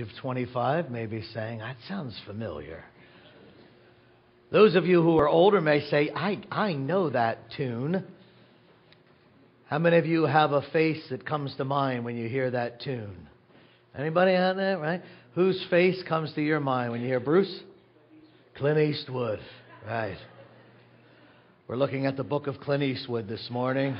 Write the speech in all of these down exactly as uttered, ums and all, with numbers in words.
of twenty-five may be saying, that sounds familiar. Those of you who are older may say, I, I know that tune. How many of you have a face that comes to mind when you hear that tune? Anybody out there, right? Whose face comes to your mind when you hear Bruce? Clint Eastwood, right. We're looking at the book of Clint Eastwood this morning.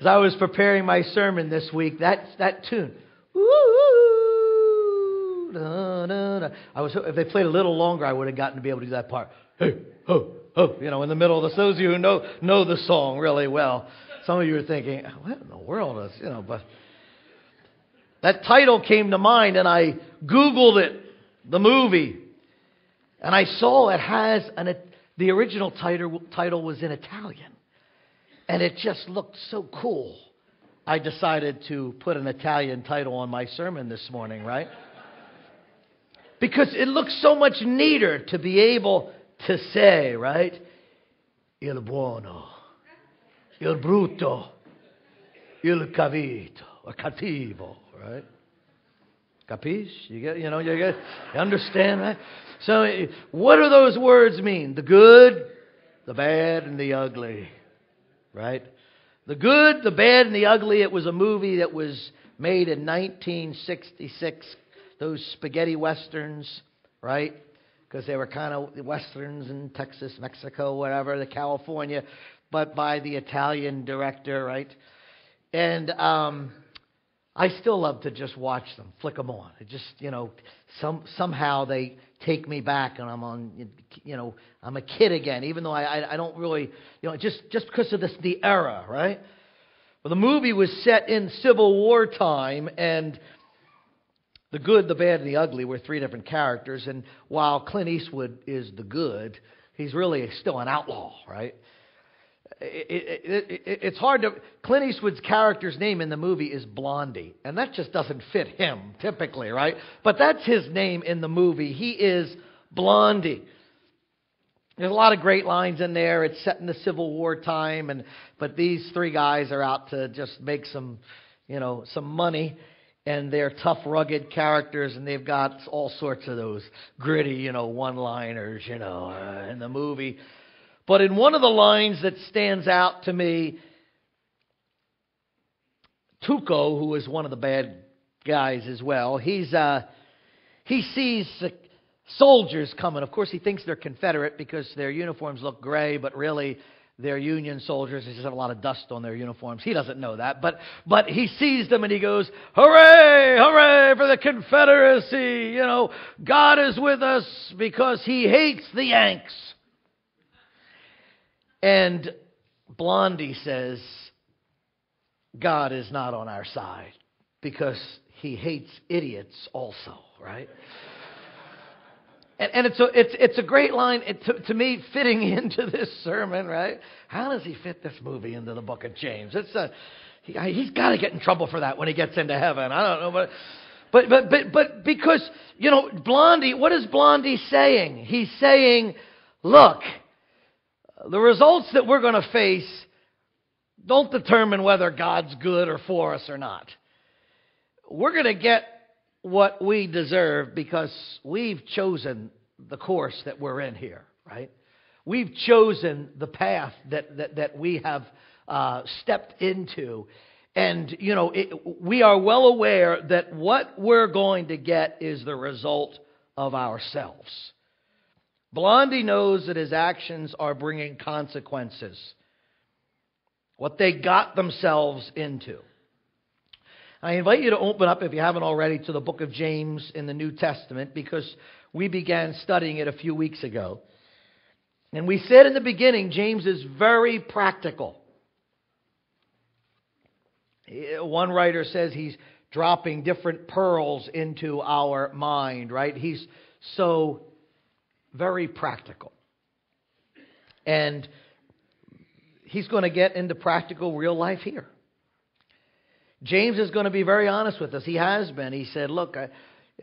As I was preparing my sermon this week, that, that tune, woo, da, da, da. I was, if they played a little longer, I would have gotten to be able to do that part. Hey, ho, ho, you know, in the middle of this. Those of you who know know the song really well. Some of you are thinking, what in the world is, you know, but that title came to mind, and I Googled it, the movie, and I saw it has an, the original title, title was in Italian, and it just looked so cool. I decided to put an Italian title on my sermon this morning, right? Because it looks so much neater to be able to say, right? Il buono, il brutto, il cattivo, or cattivo. Right? Capiche? You get, you know, you get, you understand, right? So, what do those words mean? The good, the bad, and the ugly, right? The good, the bad, and the ugly. It was a movie that was made in nineteen sixty-six. Those spaghetti westerns, right? Because they were kind of westerns in Texas, Mexico, whatever, the California, but by the Italian director, right? And um. I still love to just watch them, flick them on. It just, you know, some somehow they take me back, and I'm on, you know, I'm a kid again. Even though I, I, I don't really, you know, just just because of this, the era, right? Well, the movie was set in Civil War time, and the good, the bad, and the ugly were three different characters. And while Clint Eastwood is the good, he's really still an outlaw, right? It, it, it, it, it's hard to... Clint Eastwood's character's name in the movie is Blondie, and that just doesn't fit him, typically, right? But that's his name in the movie. He is Blondie. There's a lot of great lines in there. It's set in the Civil War time, and but these three guys are out to just make some, you know, some money, and they're tough, rugged characters, and they've got all sorts of those gritty, you know, one-liners, you know, uh, in the movie. But in one of the lines that stands out to me, Tuco, who is one of the bad guys as well, he's uh, he sees soldiers coming. Of course, he thinks they're Confederate because their uniforms look gray, but really they're Union soldiers. They just have a lot of dust on their uniforms. He doesn't know that, but but he sees them and he goes, "Hooray! Hooray for the Confederacy! You know, God is with us because He hates the Yanks." And Blondie says, God is not on our side because He hates idiots also, right? and and it's, a, it's, it's a great line, it, to, to me, fitting into this sermon, right? How does he fit this movie into the book of James? It's a, he, he's got to get in trouble for that when he gets into heaven. I don't know, but... But, but, but, but because, you know, Blondie, what is Blondie saying? He's saying, look... The results that we're going to face don't determine whether God's good or for us or not. We're going to get what we deserve because we've chosen the course that we're in here, right? We've chosen the path that that, that we have uh, stepped into. And, you know, it, we are well aware that what we're going to get is the result of ourselves. Blondie knows that his actions are bringing consequences, what they got themselves into. I invite you to open up, if you haven't already, to the book of James in the New Testament, because we began studying it a few weeks ago. And we said in the beginning, James is very practical. One writer says he's dropping different pearls into our mind, right? He's so very practical. And he's going to get into practical real life here. James is going to be very honest with us. He has been. He said, look, I,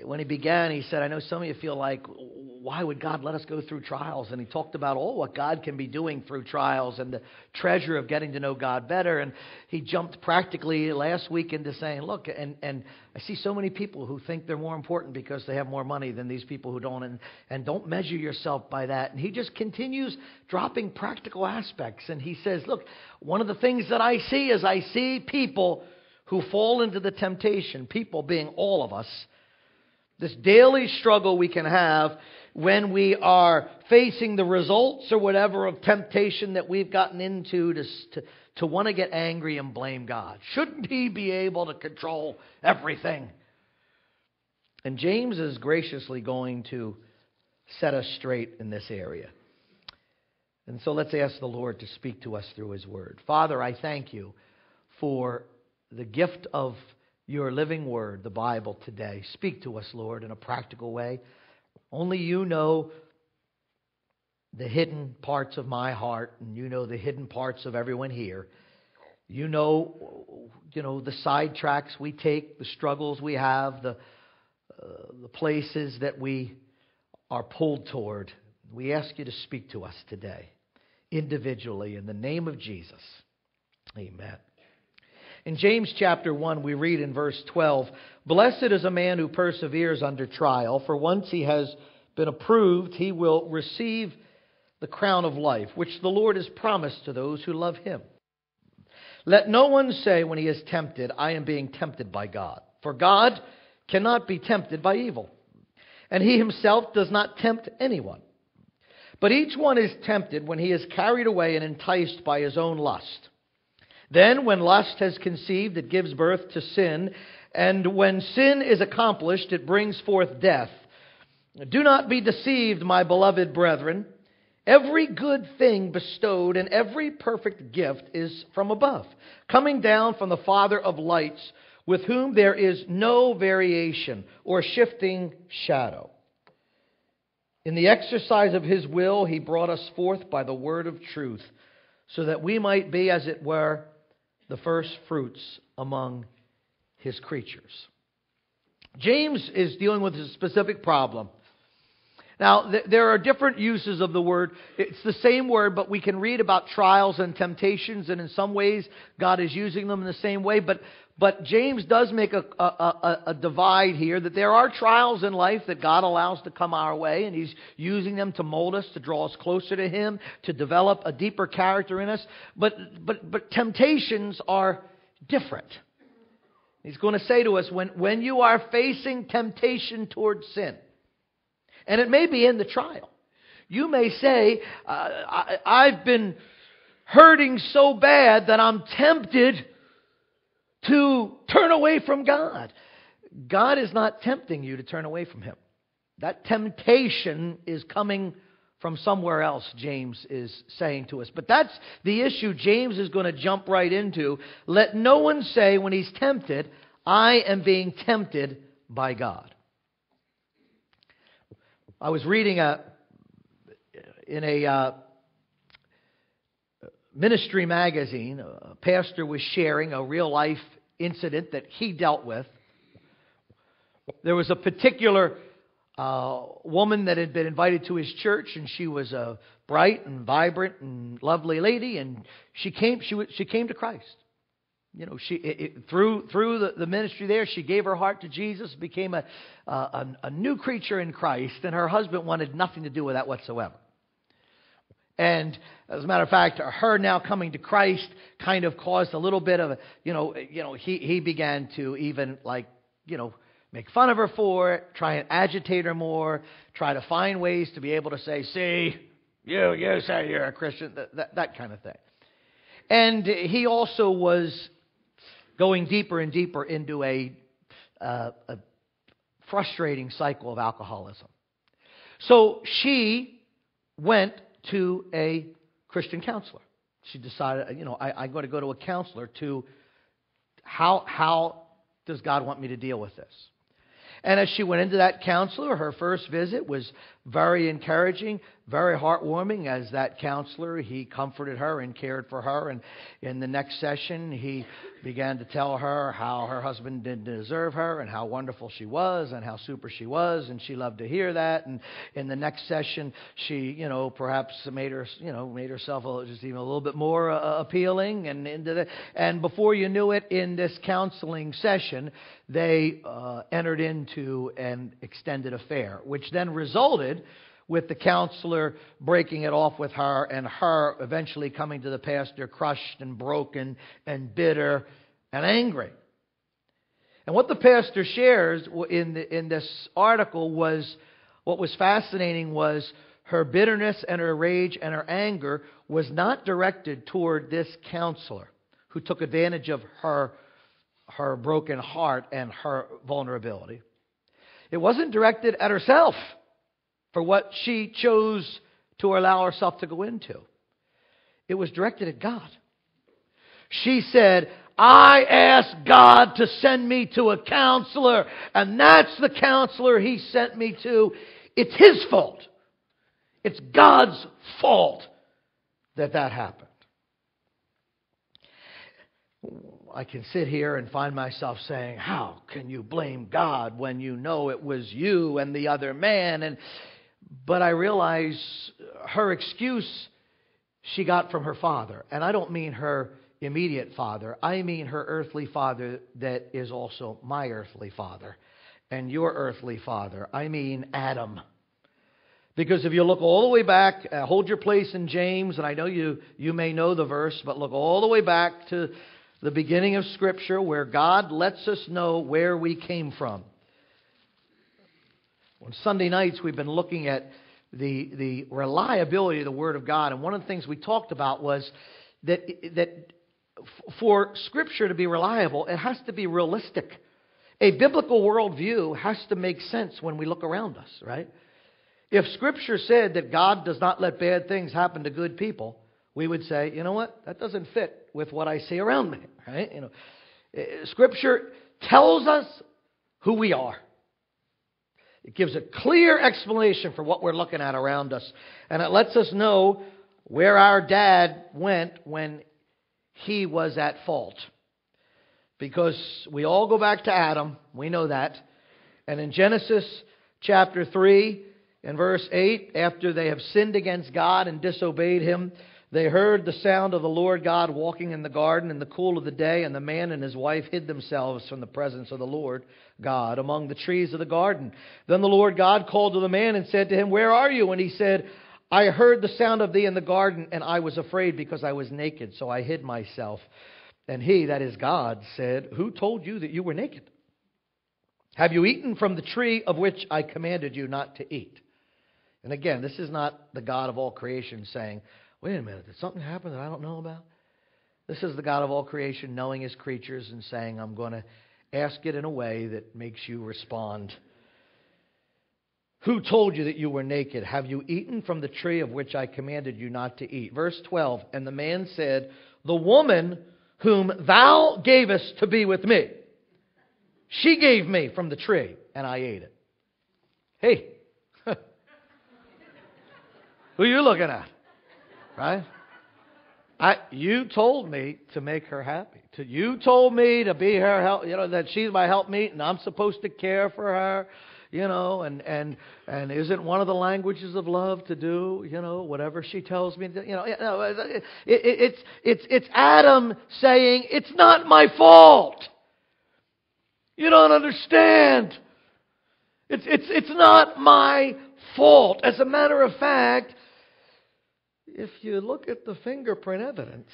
when he began, he said, I know some of you feel like, why would God let us go through trials? And he talked about all oh, what God can be doing through trials and the treasure of getting to know God better. And he jumped practically last week into saying, look, and, and I see so many people who think they're more important because they have more money than these people who don't, and, and don't measure yourself by that. And he just continues dropping practical aspects. And he says, look, one of the things that I see is I see people who fall into the temptation, people being all of us, this daily struggle we can have when we are facing the results or whatever of temptation that we've gotten into to, to, to want to get angry and blame God. Shouldn't he be able to control everything? And James is graciously going to set us straight in this area. And so let's ask the Lord to speak to us through his word. Father, I thank you for the gift of your living word, the Bible, today. Speak to us, Lord, in a practical way. Only you know the hidden parts of my heart, and you know the hidden parts of everyone here. You know, you know the sidetracks we take, the struggles we have, the uh, the places that we are pulled toward. We ask you to speak to us today, individually, in the name of Jesus. Amen. In James chapter one, we read in verse twelve, "Blessed is a man who perseveres under trial, for once he has been approved, he will receive the crown of life, which the Lord has promised to those who love him. Let no one say when he is tempted, I am being tempted by God. For God cannot be tempted by evil, and he himself does not tempt anyone. But each one is tempted when he is carried away and enticed by his own lust. Then when lust has conceived, it gives birth to sin, and when sin is accomplished, it brings forth death. Do not be deceived, my beloved brethren. Every good thing bestowed and every perfect gift is from above, coming down from the Father of lights, with whom there is no variation or shifting shadow. In the exercise of his will, he brought us forth by the word of truth, so that we might be, as it were, the first fruits among his creatures." James is dealing with a specific problem. Now, th- there are different uses of the word. It's the same word, but we can read about trials and temptations, and in some ways, God is using them in the same way. But, but James does make a, a, a, a divide here, that there are trials in life that God allows to come our way, and he's using them to mold us, to draw us closer to him, to develop a deeper character in us. But, but, but temptations are different. He's going to say to us, when, when you are facing temptation towards sin, and it may be in the trial, you may say, uh, I, I've been hurting so bad that I'm tempted to turn away from God. God is not tempting you to turn away from him. That temptation is coming from somewhere else, James is saying to us. But that's the issue James is going to jump right into. Let no one say when he's tempted, I am being tempted by God. I was reading a, in a uh, ministry magazine, a pastor was sharing a real-life incident that he dealt with. There was a particular uh, woman that had been invited to his church, and she was a bright and vibrant and lovely lady, and she came, she, she came to Christ. You know, she it, it, through through the, the ministry there, she gave her heart to Jesus, became a, uh, a a new creature in Christ, and her husband wanted nothing to do with that whatsoever. And as a matter of fact, her now coming to Christ kind of caused a little bit of a, you know, you know, he he began to even like, you know, make fun of her for it, try and agitate her more, try to find ways to be able to say, see, you you say you're a Christian, that that, that kind of thing. And he also was going deeper and deeper into a, uh, a frustrating cycle of alcoholism. So she went to a Christian counselor. She decided, you know, I, I'm going to go to a counselor to how how does God want me to deal with this? And as she went into that counselor, her first visit was very encouraging, very heartwarming. As that counselor, he comforted her and cared for her. And in the next session, he began to tell her how her husband didn't deserve her and how wonderful she was and how super she was, and she loved to hear that. And in the next session, she, you know, perhaps made her, you know, made herself just even a little bit more uh, appealing. And into the, and before you knew it, in this counseling session, they uh, entered into an extended affair, which then resulted with the counselor breaking it off with her and her eventually coming to the pastor crushed and broken and bitter and angry. And what the pastor shares in the, in this article was, what was fascinating was her bitterness and her rage and her anger was not directed toward this counselor who took advantage of her, her broken heart and her vulnerability. It wasn't directed at herself for what she chose to allow herself to go into. It was directed at God. She said, I asked God to send me to a counselor, and that's the counselor he sent me to. It's his fault. It's God's fault that that happened. I can sit here and find myself saying, how can you blame God when you know it was you and the other man? And But I realize her excuse she got from her father. And I don't mean her immediate father. I mean her earthly father that is also my earthly father and your earthly father. I mean Adam. Because if you look all the way back, uh, hold your place in James, and I know you, you may know the verse, but look all the way back to the beginning of Scripture where God lets us know where we came from. On Sunday nights, we've been looking at the the reliability of the Word of God. And one of the things we talked about was that that for Scripture to be reliable, it has to be realistic. A biblical worldview has to make sense when we look around us, right? If Scripture said that God does not let bad things happen to good people, we would say, you know what? That doesn't fit with what I see around me, right? You know, Scripture tells us who we are. It gives a clear explanation for what we're looking at around us. And it lets us know where our dad went when he was at fault. Because we all go back to Adam. We know that. And in Genesis chapter three and verse eight, after they have sinned against God and disobeyed him, they heard the sound of the Lord God walking in the garden in the cool of the day, and the man and his wife hid themselves from the presence of the Lord God among the trees of the garden. Then the Lord God called to the man and said to him, where are you? And he said, I heard the sound of thee in the garden, and I was afraid because I was naked, so I hid myself. And he, that is God, said, who told you that you were naked? Have you eaten from the tree of which I commanded you not to eat? And again, this is not the God of all creation saying, wait a minute, did something happen that I don't know about? This is the God of all creation knowing his creatures and saying, I'm going to ask it in a way that makes you respond. Who told you that you were naked? Have you eaten from the tree of which I commanded you not to eat? Verse twelve, and the man said, the woman whom thou gavest to be with me, she gave me from the tree, and I ate it. Hey, who are you looking at? Right? I, you told me to make her happy. To, you told me to be her help, you know, that she's my helpmeet and I'm supposed to care for her, you know, and, and, and isn't one of the languages of love to do, you know, whatever she tells me to, you know, it, it, it's, it's, it's Adam saying, it's not my fault. You don't understand. It's, it's, it's not my fault. As a matter of fact, if you look at the fingerprint evidence,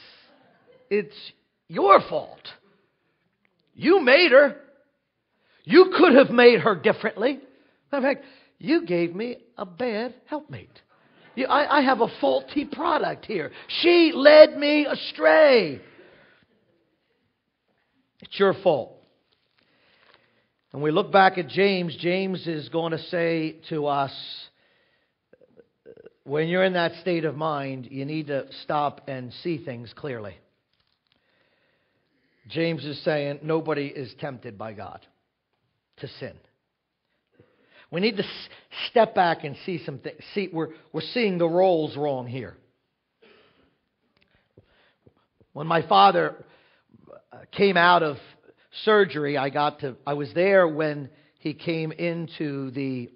it's your fault. You made her. You could have made her differently. Matter of fact, you gave me a bad helpmate. You, I, I have a faulty product here. She led me astray. It's your fault. And we look back at James. James is going to say to us, when you're in that state of mind, you need to stop and see things clearly. James is saying nobody is tempted by God to sin. We need to step back and see some things. See, we're, we're seeing the roles wrong here. When my father came out of surgery, I got to, I was there when he came into the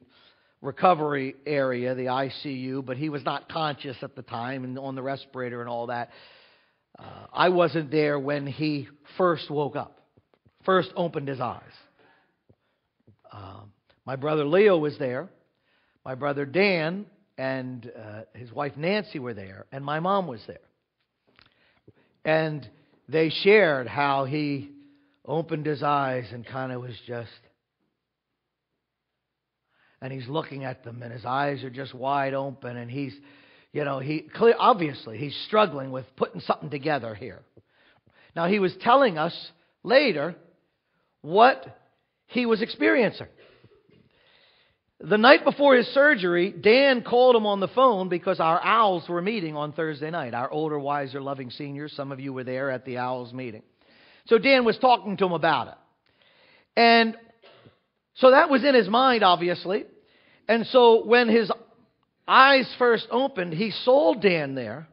recovery area, the I C U, but he was not conscious at the time and on the respirator and all that. Uh, I wasn't there when he first woke up, first opened his eyes. Um, my brother Leo was there. My brother Dan and uh, his wife Nancy were there, and my mom was there. And they shared how he opened his eyes and kind of was just... And he's looking at them, and his eyes are just wide open, and he's, you know, he clear, obviously he's struggling with putting something together here. Now, he was telling us later what he was experiencing. The night before his surgery, Dan called him on the phone because our Owls were meeting on Thursday night. Our older, wiser, loving seniors, some of you were there at the Owls meeting. So Dan was talking to him about it. And so that was in his mind, obviously. And so when his eyes first opened, he saw Dan there.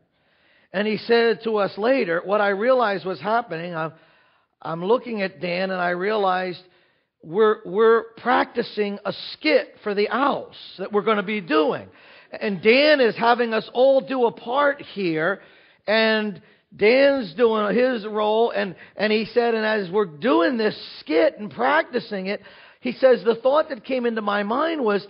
And he said to us later, what I realized was happening, I'm, I'm looking at Dan and I realized... We're we're practicing a skit for the Owls that we're going to be doing. And Dan is having us all do a part here. And Dan's doing his role. And, and he said, and as we're doing this skit and practicing it, he says, the thought that came into my mind was,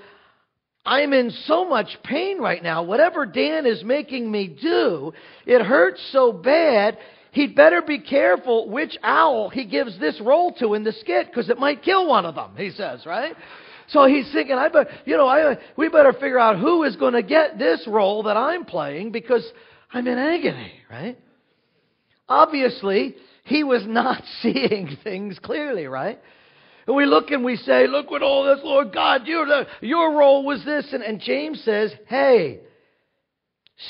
I'm in so much pain right now. Whatever Dan is making me do, it hurts so bad. He'd better be careful which owl he gives this role to in the skit, because it might kill one of them, he says, right? So he's thinking, I better, you know, I, we better figure out who is going to get this role that I'm playing, because I'm in agony, right? Obviously, he was not seeing things clearly, right? And we look and we say, look what all this, Lord God, you're the, your role was this. And, and James says, hey,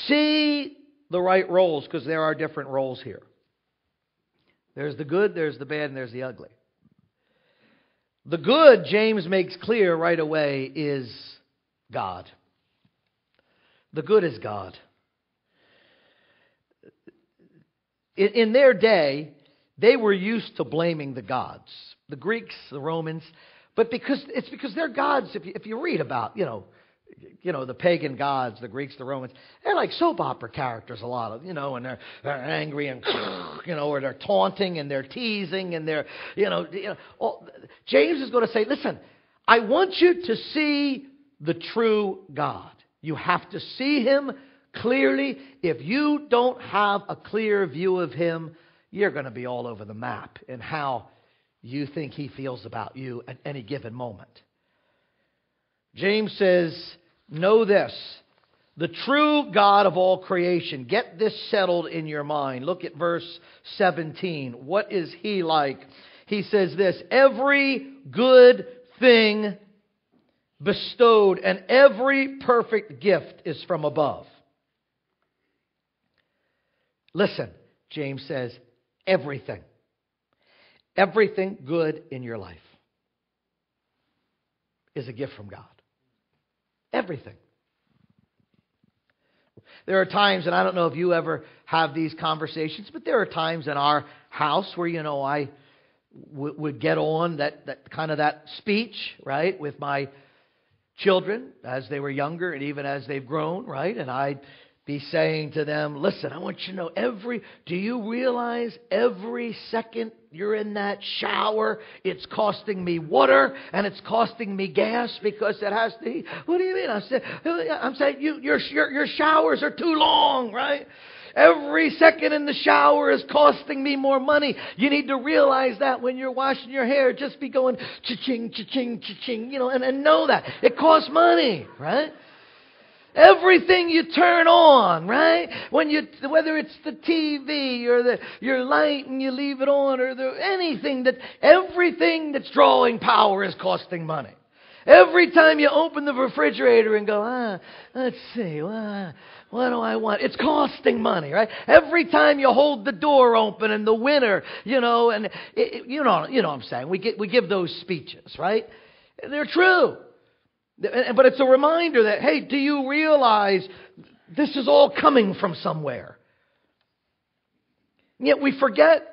see the right roles, because there are different roles here. There's the good, there's the bad, and there's the ugly. The good, James makes clear right away, is God. The good is God. In their day, they were used to blaming the gods. The Greeks, the Romans. But because it's because their gods, if you, if you read about, you know, You know, the pagan gods, the Greeks, the Romans, they're like soap opera characters, a lot of, you know, and they're, they're angry and, you know, or they're taunting and they're teasing and they're, you know, you know all, James is going to say, listen, I want you to see the true God. You have to see him clearly. If you don't have a clear view of him, you're going to be all over the map in how you think he feels about you at any given moment. James says, know this, the true God of all creation. Get this settled in your mind. Look at verse seventeen. What is he like? He says this, every good thing bestowed and every perfect gift is from above. Listen, James says, everything. Everything good in your life is a gift from God. Everything. There are times, and I don't know if you ever have these conversations, but there are times in our house where, you know, I w- would get on that, that kind of that speech, right, with my children as they were younger and even as they've grown, right? And I'd be saying to them, listen, I want you to know every, do you realize every second you're in that shower, it's costing me water and it's costing me gas because it has to, what do you mean? I said, I'm saying you, your, your, your showers are too long, right? Every second in the shower is costing me more money. You need to realize that when you're washing your hair, just be going cha-ching, cha-ching, cha-ching, you know, and, and know that it costs money, right? Everything you turn on, right? When you, whether it's the T V or the your light and you leave it on or the, anything that, everything that's drawing power is costing money. Every time you open the refrigerator and go, ah, let's see, ah, what do I want? It's costing money, right? Every time you hold the door open in the winter, you know, and it, it, you know, you know what I'm saying. We get we give those speeches, right? They're true. But it's a reminder that, hey, do you realize this is all coming from somewhere? And yet we forget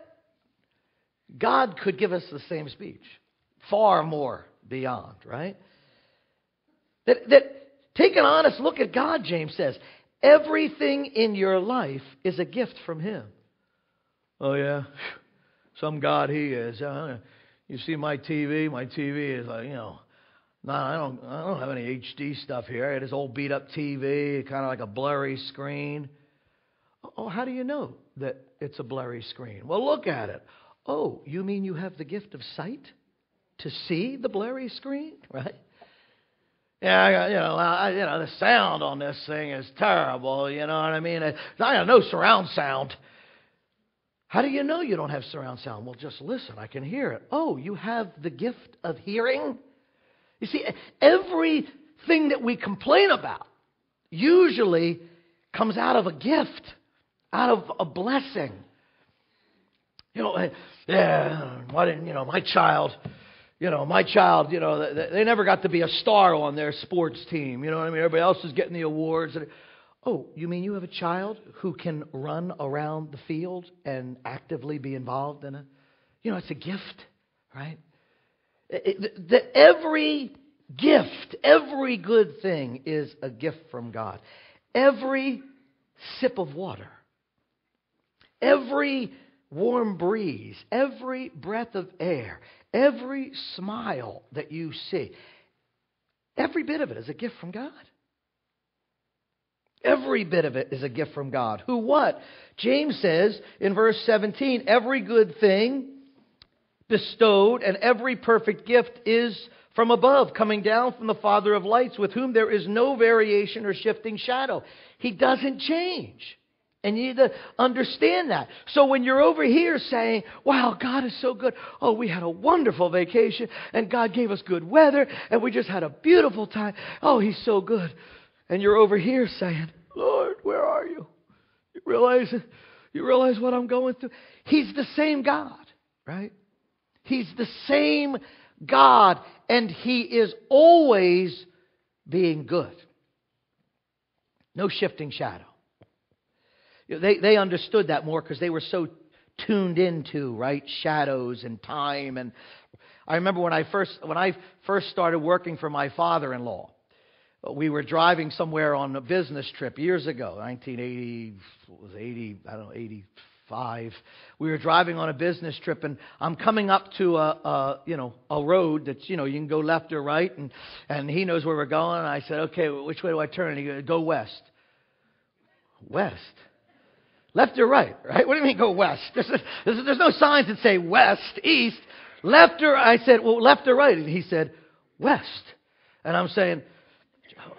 God could give us the same speech, far more beyond, right? That, that take an honest look at God, James says. Everything in your life is a gift from him. Oh, yeah. Some God he is. Uh, you see my T V? My T V is like, you know, no, nah, I don't I don't have any H D stuff here. I had this old beat-up T V, kind of like a blurry screen. Oh, how do you know that it's a blurry screen? Well, look at it. Oh, you mean you have the gift of sight to see the blurry screen, right? Yeah, I got, you know, I, you know, the sound on this thing is terrible. You know what I mean? I got no surround sound. How do you know you don't have surround sound? Well, just listen. I can hear it. Oh, you have the gift of hearing? You see, everything that we complain about usually comes out of a gift, out of a blessing. You know, yeah, why didn't, you know, my child... You know, my child, you know, they never got to be a star on their sports team. You know what I mean? Everybody else is getting the awards. Oh, you mean you have a child who can run around the field and actively be involved in it? You know, it's a gift, right? It, it, the, every gift, every good thing is a gift from God. Every sip of water, every warm breeze, every breath of air, every smile that you see, every bit of it is a gift from God. Every bit of it is a gift from God. Who what? James says in verse seventeen, every good thing bestowed and every perfect gift is from above, coming down from the Father of lights, with whom there is no variation or shifting shadow. He doesn't change. And you need to understand that. So when you're over here saying, wow, God is so good. Oh, we had a wonderful vacation and God gave us good weather and we just had a beautiful time. Oh, he's so good. And you're over here saying, Lord, where are you? You realize, you realize what I'm going through? He's the same God, right? He's the same God, and he is always being good. No shifting shadow. They they understood that more because they were so tuned into, right, shadows and time. And I remember when I first when I first started working for my father-in-law, we were driving somewhere on a business trip years ago, nineteen eighty, what was eighty, I don't know, eighty-five. We were driving on a business trip, and I'm coming up to a, a you know a road that's, you know, you can go left or right, and and he knows where we're going. And I said, okay, which way do I turn? And he goes, go west. West. Left or right, right? What do you mean go west? There's, there's, there's no signs that say west, east, left or right. I said, well, left or right. And he said, west. And I'm saying,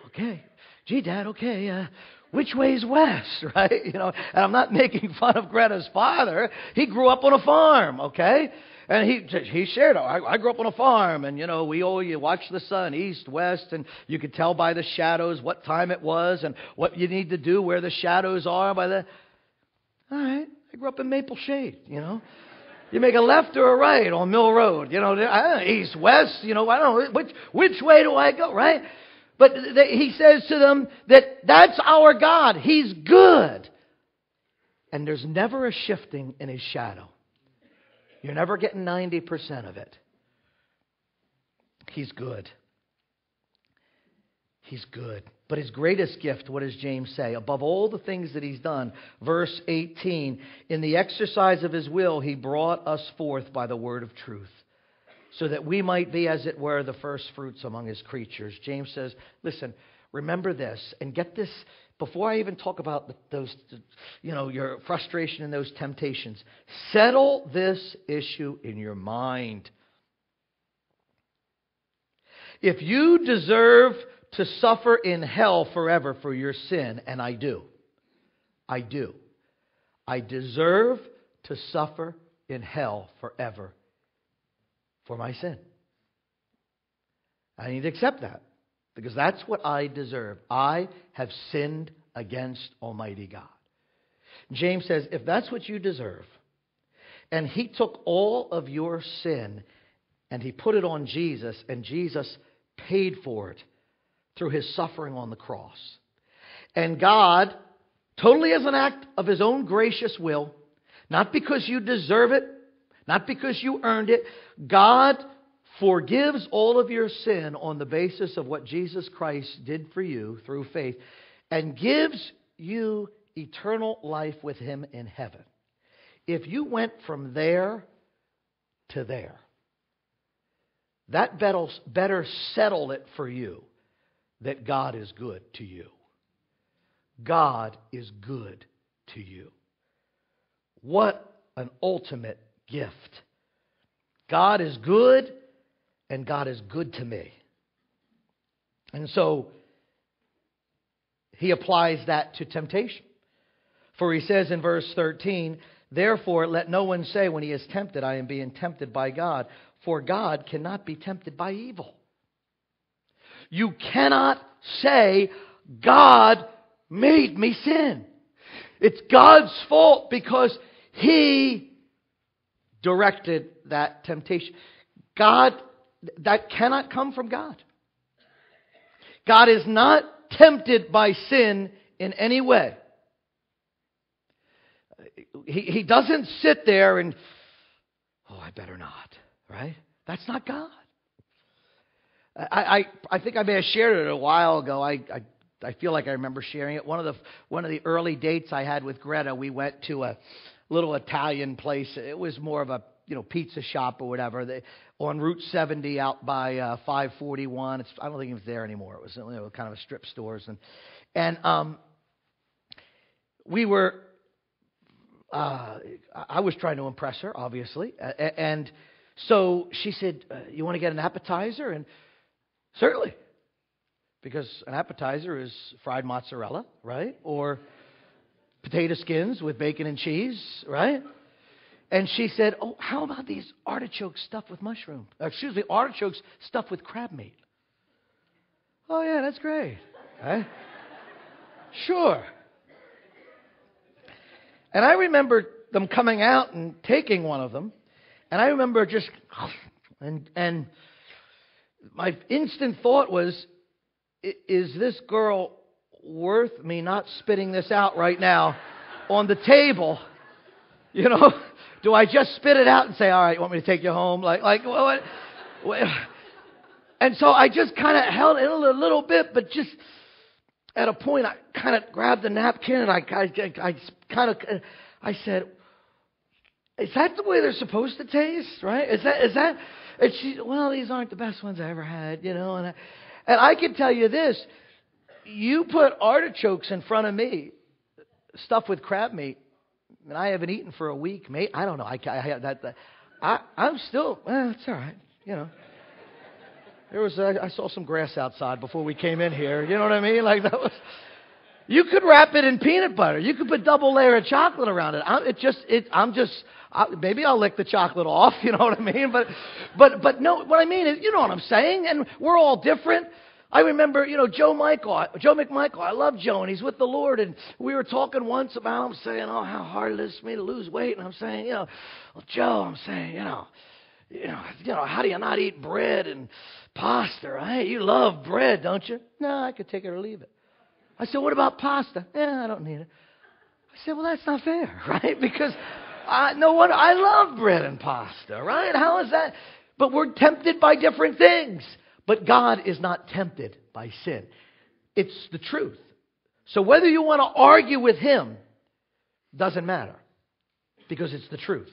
okay, gee, Dad, okay, uh, which way is west, right? You know, and I'm not making fun of Greta's father. He grew up on a farm, okay? And he he shared, I, I grew up on a farm, and, you know, we all, you watch the sun, east, west, and you could tell by the shadows what time it was and what you need to do, where the shadows are by the... All right, I grew up in Maple Shade, you know. You make a left or a right on Mill Road, you know, I don't know, east, west, you know, I don't know, which, which way do I go, right? But they, he says to them that that's our God. He's good. And there's never a shifting in his shadow. You're never getting ninety percent of it. He's good. He's good. But his greatest gift, what does James say? Above all the things that he's done, verse eighteen, in the exercise of his will, he brought us forth by the word of truth, so that we might be, as it were, the first fruits among his creatures. James says, listen, remember this and get this before I even talk about those, you know, your frustration and those temptations. Settle this issue in your mind. If you deserve to suffer in hell forever for your sin, and I do. I do. I deserve to suffer in hell forever for my sin. I need to accept that, because that's what I deserve. I have sinned against Almighty God. James says, if that's what you deserve, and he took all of your sin and he put it on Jesus, and Jesus paid for it through his suffering on the cross. And God, totally as an act of his own gracious will, not because you deserve it, Not because you earned it. God forgives all of your sin on the basis of what Jesus Christ did for you through faith and gives you eternal life with him in heaven. If you went from there to there, that better settle it for you that God is good to you. God is good to you. What an ultimate gift. God is good, and God is good to me. And so he applies that to temptation. For he says in verse thirteen, therefore let no one say when he is tempted, I am being tempted by God. For God cannot be tempted by evil. You cannot say, God made me sin. It's God's fault because he directed that temptation. God, that cannot come from God. God is not tempted by sin in any way. He, he doesn't sit there and, oh, I better not, right? That's not God. I, I, I think I may have shared it a while ago. I, I I feel like I remember sharing it. One of the one of the early dates I had with Greta, we went to a little Italian place. It was more of a you know pizza shop or whatever. They, on Route seventy out by uh, five forty-one. It's, I don't think it was there anymore. It was you know, kind of a strip stores and and um, we were. Uh, I was trying to impress her, obviously, and so she said, "You want to get an appetizer?" And certainly. Because an appetizer is fried mozzarella, right? Or potato skins with bacon and cheese, right? And she said, oh, how about these artichokes stuffed with mushroom? Excuse me, artichokes stuffed with crab meat. Oh, yeah, that's great. Right? Sure. And I remember them coming out and taking one of them. And I remember just, and and my instant thought was, is this girl worth me not spitting this out right now on the table? You know, do I just spit it out and say, all right, you want me to take you home? Like, like, what? And so I just kind of held it in a little bit, but just at a point, I kind of grabbed the napkin and I, I, I kind of, I said, is that the way they're supposed to taste? Right? Is that, is that, and she, well, these aren't the best ones I ever had, you know, and I, And I can tell you this, you put artichokes in front of me, stuffed with crab meat, and I haven't eaten for a week, mate. I don't know. I, I, that, that, I, I'm still, eh, it's all right, you know. There was, I, I saw some grass outside before we came in here. You know what I mean? Like that was, you could wrap it in peanut butter. You could put double layer of chocolate around it. I, it just, it, I'm just, I, maybe I'll lick the chocolate off. You know what I mean? But, but, but no, what I mean is, you know what I'm saying? And we're all different. I remember, you know, Joe Michael, Joe McMichael. I love Joe, and he's with the Lord. And we were talking once about him saying, oh, how hard it is for me to lose weight. And I'm saying, you know, well, Joe, I'm saying, you know, you know, you know, how do you not eat bread and pasta? Right? You love bread, don't you? No, I could take it or leave it. I said, what about pasta? Yeah, I don't need it. I said, well, that's not fair, right? Because I, no wonder, I love bread and pasta, right? How is that? But we're tempted by different things. But God is not tempted by sin. It's the truth. So whether you want to argue with him doesn't matter because it's the truth.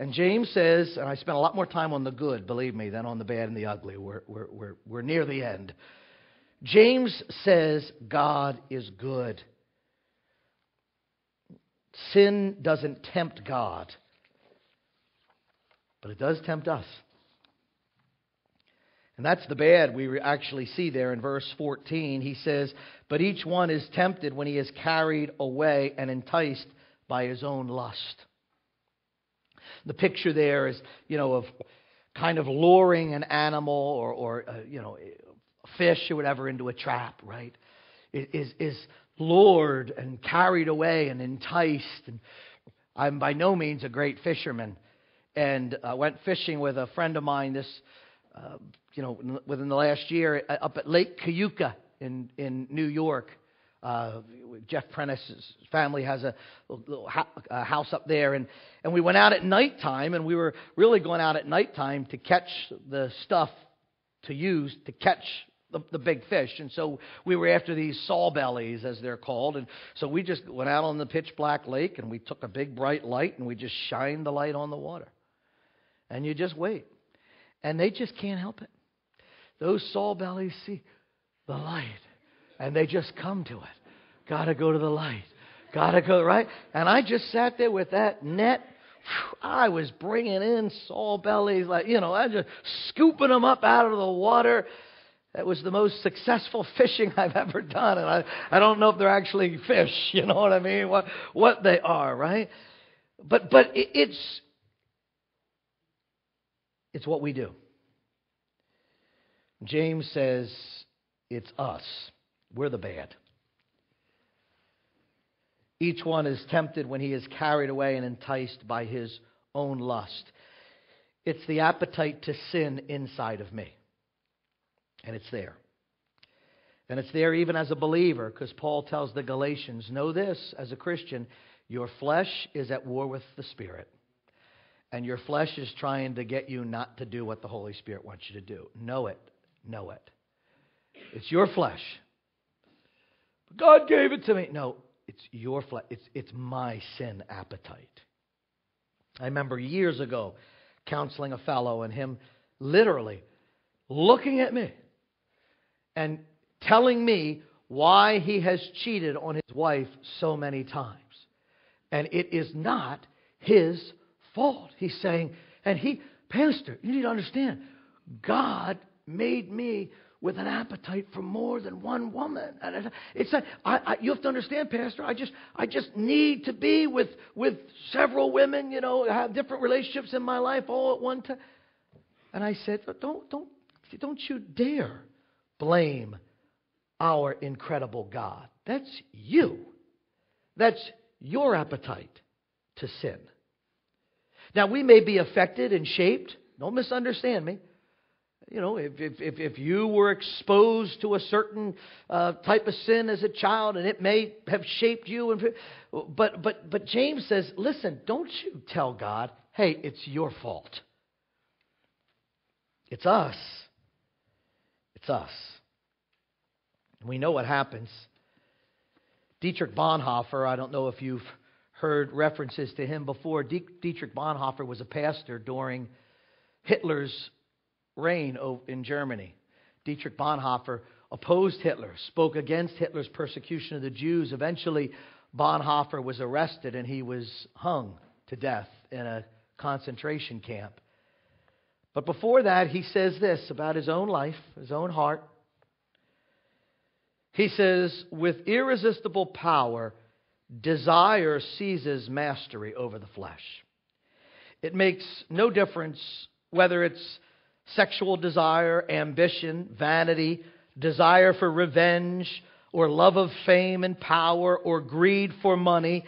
And James says, and I spent a lot more time on the good, believe me, than on the bad and the ugly. We're, we're, we're, we're near the end. James says God is good. Sin doesn't tempt God, but it does tempt us. And that's the bad we actually see there in verse fourteen. He says, but each one is tempted when he is carried away and enticed by his own lust. The picture there is, you know, of kind of luring an animal or, or uh, you know, fish or whatever into a trap, right? Is is lured and carried away and enticed. And I'm by no means a great fisherman, and I went fishing with a friend of mine this, uh, you know, within the last year up at Lake Cayuca in in New York. Uh, Jeff Prentice's family has a little ha- a house up there, and, and we went out at nighttime, and we were really going out at nighttime to catch the stuff to use to catch the, the big fish. And so we were after these sawbellies, as they're called, and so we just went out on the pitch black lake, and we took a big bright light, and we just shined the light on the water, and you just wait, and they just can't help it. Those sawbellies see the light, and they just come to it. Gotta go to the light. Gotta go, right? And I just sat there with that net. I was bringing in sawbellies, like, you know, I just scooping them up out of the water. That was the most successful fishing I've ever done. And I, I don't know if they're actually fish, you know what I mean? What, what they are, right? But, but it, it's, it's what we do. James says, it's us. We're the bad. Each one is tempted when he is carried away and enticed by his own lust. It's the appetite to sin inside of me. And it's there. And it's there even as a believer, because Paul tells the Galatians, know this, as a Christian, your flesh is at war with the Spirit. And your flesh is trying to get you not to do what the Holy Spirit wants you to do. Know it. Know it. It's your flesh. God gave it to me. No, it's your flesh. It's, it's my sin appetite. I remember years ago counseling a fellow and him literally looking at me and telling me why he has cheated on his wife so many times. And it is not his fault. He's saying, and he, Pastor, you need to understand, God made me with an appetite for more than one woman. And it's a, I, I, you have to understand, Pastor, I just I just need to be with with several women, you know, have different relationships in my life all at one time. And I said, don't don't don't you dare blame our incredible God. That's you. That's your appetite to sin. Now, we may be affected and shaped. Don't misunderstand me. You know, if if if, if you were exposed to a certain uh, type of sin as a child, and it may have shaped you, and but but but James says, listen, don't you tell God, hey, it's your fault. It's us. It's us. We know what happens. Dietrich Bonhoeffer, I don't know if you've heard references to him before. Dietrich Bonhoeffer was a pastor during Hitler's reign in Germany. Dietrich Bonhoeffer opposed Hitler, spoke against Hitler's persecution of the Jews. Eventually, Bonhoeffer was arrested and he was hung to death in a concentration camp. But before that, he says this about his own life, his own heart. He says, with irresistible power, desire seizes mastery over the flesh. It makes no difference whether it's sexual desire, ambition, vanity, desire for revenge, or love of fame and power, or greed for money.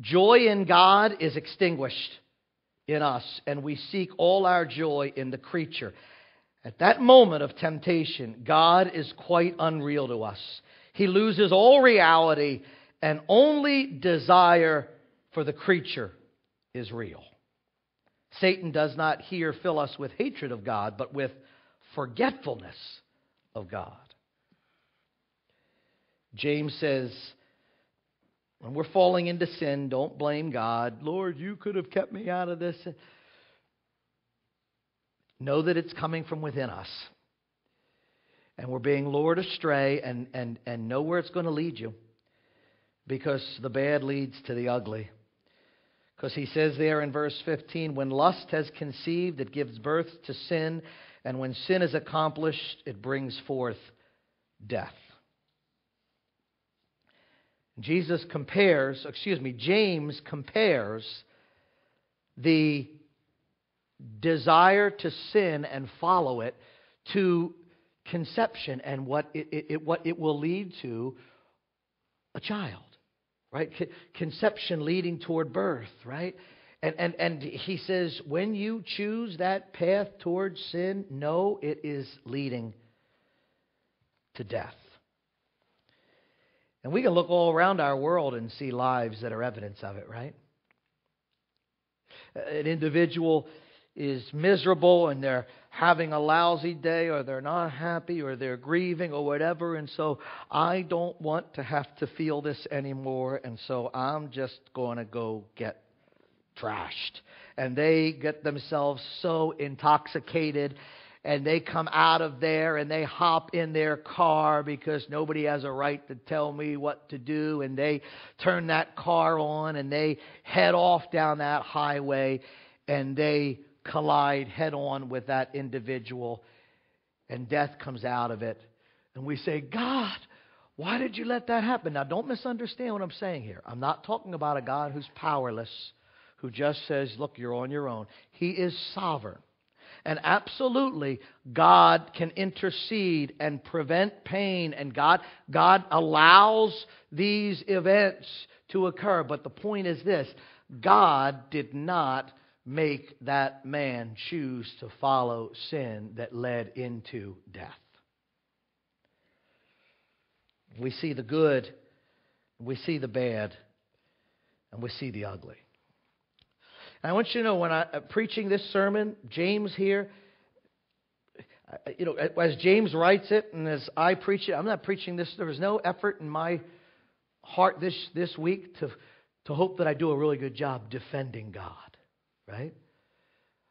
Joy in God is extinguished in us, and we seek all our joy in the creature. At that moment of temptation, God is quite unreal to us. He loses all reality, and only desire for the creature is real. Satan does not here fill us with hatred of God, but with forgetfulness of God. James says, when we're falling into sin, don't blame God. Lord, you could have kept me out of this. Know that it's coming from within us. And we're being lured astray, and, and, and know where it's going to lead you. Because the bad leads to the ugly. Because he says there in verse fifteen, when lust has conceived, it gives birth to sin. And when sin is accomplished, it brings forth death. Jesus compares, excuse me, James compares the desire to sin and follow it to conception and what it, it, it, what it will lead to a child. Right? Conception leading toward birth, right? And, and and he says, when you choose that path towards sin, know it is leading to death. And we can look all around our world and see lives that are evidence of it, right? An individual is miserable and they're having a lousy day, or they're not happy, or they're grieving, or whatever. And so I don't want to have to feel this anymore. And so I'm just going to go get trashed. And they get themselves so intoxicated, and they come out of there and they hop in their car because nobody has a right to tell me what to do. And they turn that car on and they head off down that highway, and they collide head on with that individual, and death comes out of it. And we say, God, why did you let that happen? Now, don't misunderstand what I'm saying here. I'm not talking about a God who's powerless, who just says, look, you're on your own. He is sovereign. And absolutely, God can intercede and prevent pain. And God, God allows these events to occur. But the point is this: God did not make that man choose to follow sin that led into death. We see the good, we see the bad, and we see the ugly. I want you to know, when I'm preaching this sermon, James here, you know, as James writes it and as I preach it, I'm not preaching this. There was no effort in my heart this this week to to hope that I do a really good job defending God, right?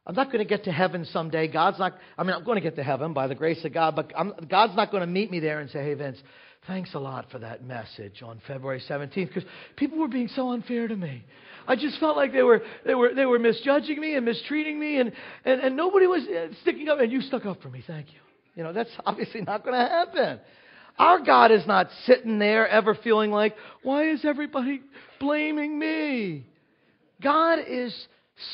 I'm not going to get to heaven someday. God's not. I mean, I'm going to get to heaven by the grace of God, but I'm, God's not going to meet me there and say, "Hey, Vince, thanks a lot for that message on February seventeenth, because people were being so unfair to me. I just felt like they were they were they were misjudging me and mistreating me, and and, and nobody was sticking up, and you stuck up for me. Thank you." You know, that's obviously not going to happen. Our God is not sitting there ever feeling like, why is everybody blaming me? God is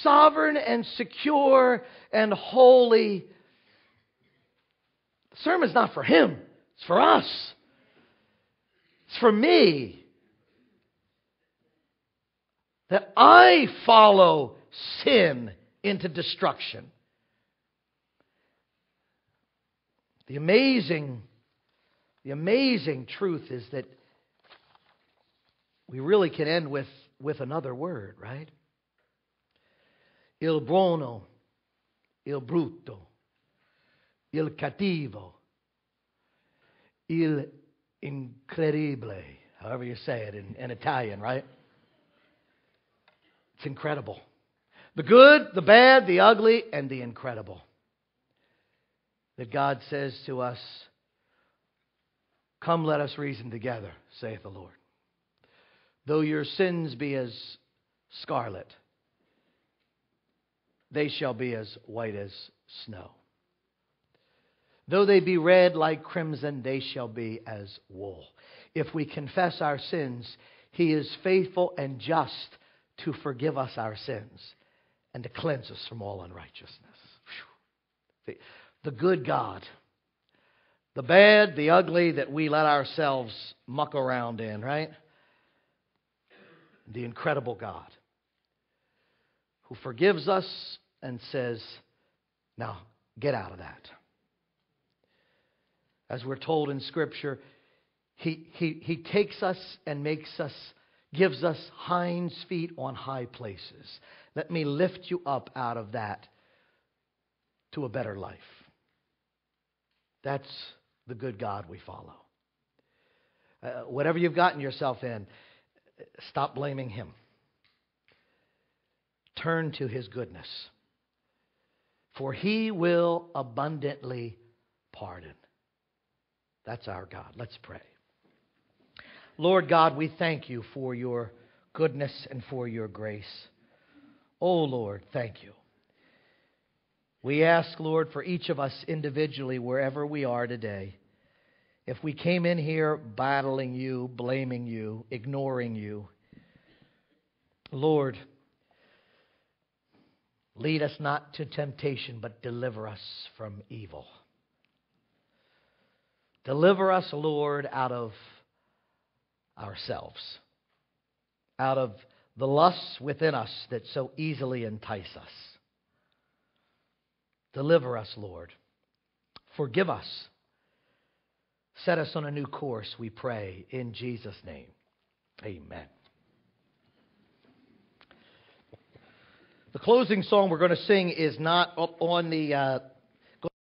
sovereign and secure and holy. The sermon's not for him. It's for us. It's for me, that I follow sin into destruction. The amazing, the amazing truth is that we really can end with, with another word, right? Il buono, il brutto, il cattivo, il incredibile, however you say it in, in Italian, right? It's incredible. The good, the bad, the ugly, and the incredible. That God says to us, come, let us reason together, saith the Lord. Though your sins be as scarlet, they shall be as white as snow. Though they be red like crimson, they shall be as wool. If we confess our sins, He is faithful and just to forgive us our sins and to cleanse us from all unrighteousness. The, the good God, the bad, the ugly that we let ourselves muck around in, right? The incredible God who forgives us and says, now get out of that. As we're told in Scripture, he, he, he takes us and makes us, gives us hinds feet on high places. Let me lift you up out of that to a better life. That's the good God we follow. Uh, whatever you've gotten yourself in, stop blaming Him. Turn to His goodness, for He will abundantly pardon. That's our God. Let's pray. Lord God, we thank you for your goodness and for your grace. Oh, Lord, thank you. We ask, Lord, for each of us individually, wherever we are today, if we came in here battling you, blaming you, ignoring you, Lord, lead us not to temptation, but deliver us from evil. Deliver us, Lord, out of ourselves, out of the lusts within us that so easily entice us. Deliver us, Lord. Forgive us Set us on a new course, we pray, in Jesus' name. Amen. The closing song we're going to sing is not on the uh,